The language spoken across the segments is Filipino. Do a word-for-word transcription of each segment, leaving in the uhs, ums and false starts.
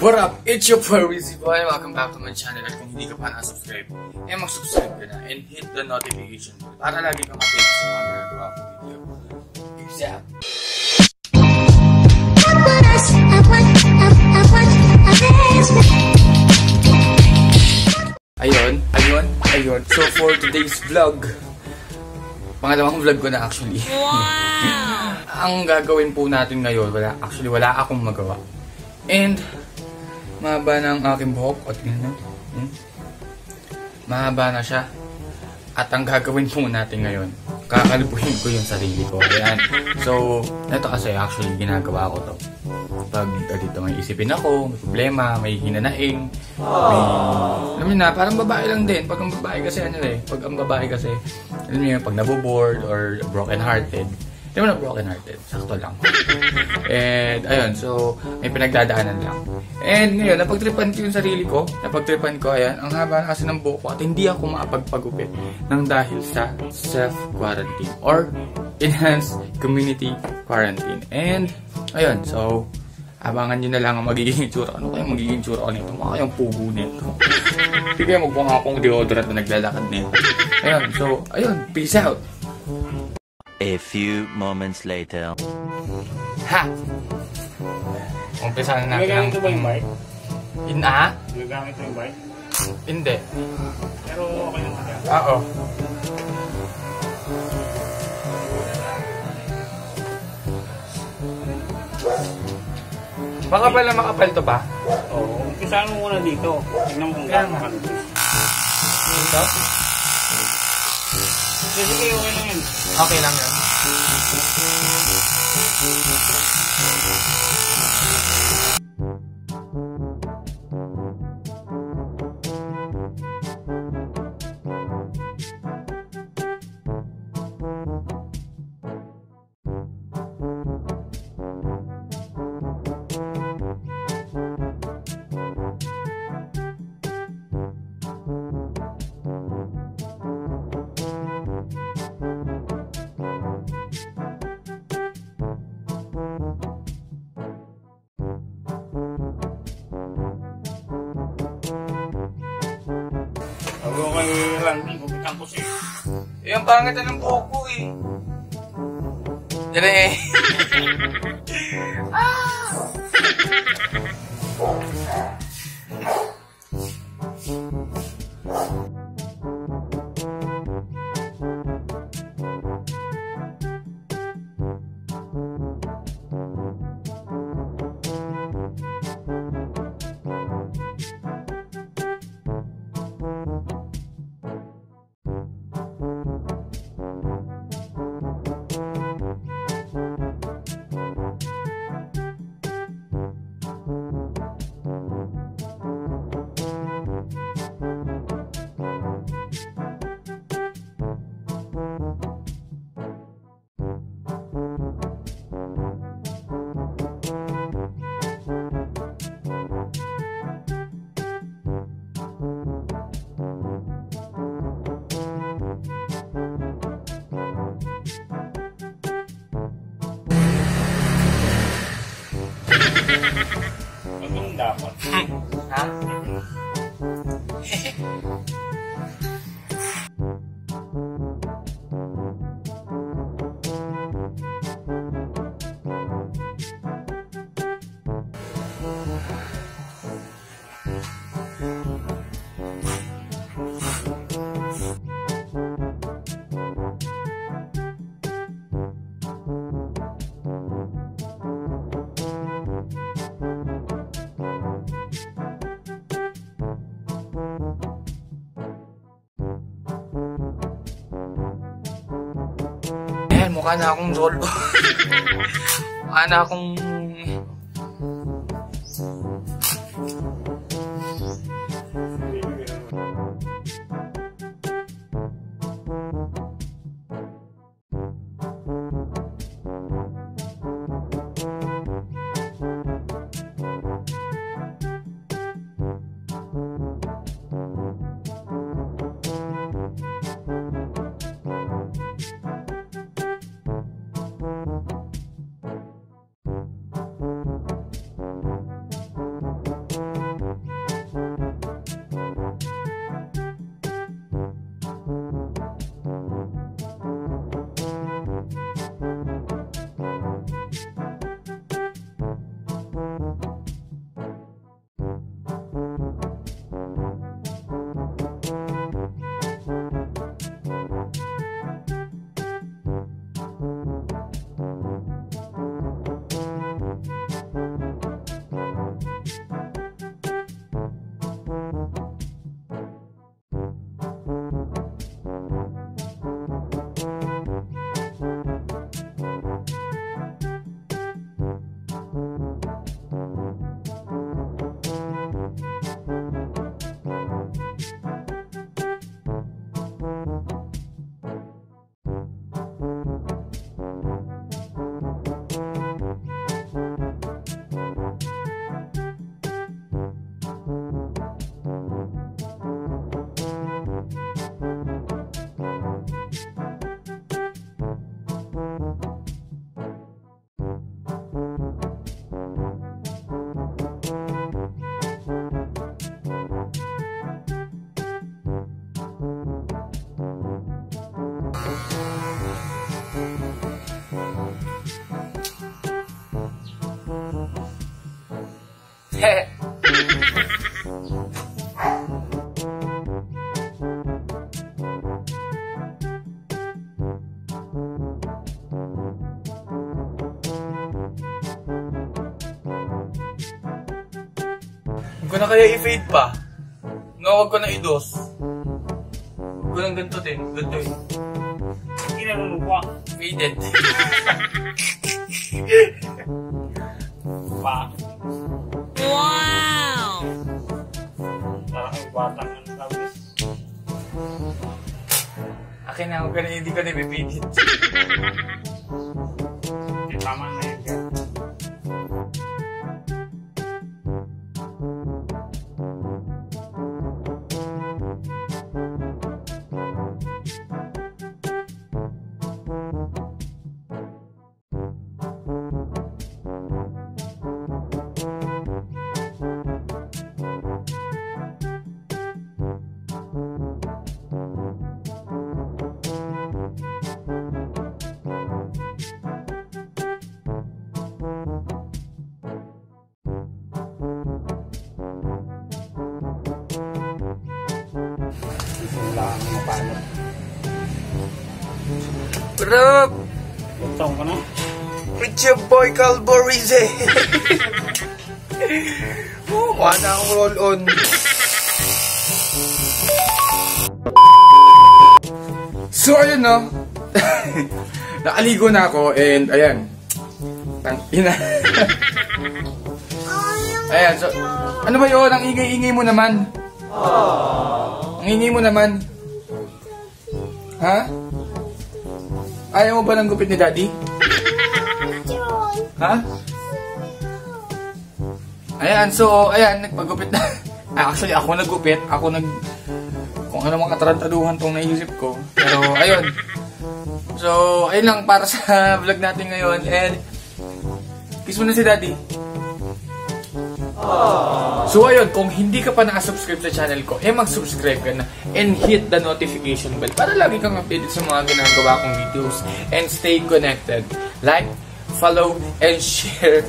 What up, it's your boy Reezyboi. Welcome back to my channel. At kung hindi ka pa na-subscribe, eh mag-subscribe ka na and hit the notification bell para lagi kang update sa mga nagawa ko video. Peace out. Ayun, ayun, ayun. So for today's vlog, pangalawang vlog ko na actually. Wow! Ang gagawin po natin ngayon, wala, actually wala akong magawa. And, mahaba na ang aking buhok. O, tingnan na. Hmm? Mahaba na siya. At ang gagawin po natin ngayon, kakalipuhin ko yung sarili ko. Ayan. So, ito kasi actually ginagawa ko to. Pag dito may isipin ako, may problema, may hinanaing, may... Alam niyo na, parang babae lang din. Pag ang babae kasi, ano eh. Pag ang babae kasi, alam niyo, pag nabobored or broken-hearted. Hindi mo na broken-hearted. Sakto lang. And, ayun. So, may pinagdadaanan lang. And, ngayon, napagtripan ko yung sarili ko. Napagtripan ko, ayan. Ang haba na kasi ng buhok ko at hindi ako makapagpagupit ng dahil sa self-quarantine or enhanced community quarantine. And, ayun. So, abangan nyo na lang ang magiging tsura. Ano kayang magiging tsura ko nito? Maka kayang pugo nito. Hindi kaya magpang akong deodorant na naglalakad nito. Ayun. So, ayun. Peace out. A few moments later. Ha! Umpisa na natin ang... Magagamit ito ba yung bike? Ina? Magagamit ito yung bike? Hindi. Pero okay lang natin. Oo. Makapal na makapal ito ba? Oo. Umpisaan mo muna dito. Tignan mo kung gano'n makalito. Dito? Sige, sige, okay lang yun. Okay lang yun. Eh, ang pangit na ng buhok ko eh. Yan eh. Anong dapat? Ha? Mukha na akong Zolbo. Mukha na akong... Huwag ko na kaya i-fade pa. Nga huwag ko na i-dos. Huwag ko nang ganito din. Ganito eh. Hindi na lulukwa. Faded. Wow! Parang batang ang tawis. Akin na, huwag ko na, hindi ko na i-faded. Okay, tama na yun. Rap. Butong ka na? It's your boy Cal Borize. Oh, wala na akong roll on. So ayun no. Nakaligo na ako and ayan. Tang ina. Ayan, so ano ba 'yon? Ang ingay-ingay mo naman. Ang ingay mo naman. Ha? Ayaw mo ba ng gupit ni Daddy? Ha? Ayan, so, ayan, nagpagupit na. Ah, actually, ako nagupit. Ako nag... Kung ano mga tarantaduhan itong naisip ko. Pero, ayun. So, ayun lang para sa vlog natin ngayon. And, kiss mo na si Daddy. Aww. So, ayun, kung hindi ka pa nakasubscribe sa channel ko, eh mag-subscribe ka na and hit the notification bell para lagi kang updated sa mga ginagawa kong videos and stay connected. Like, follow, and share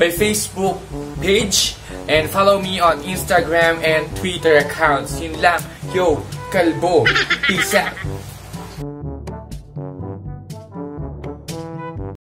my Facebook page and follow me on Instagram and Twitter accounts. Yun lang, yo, kalbo, peace out.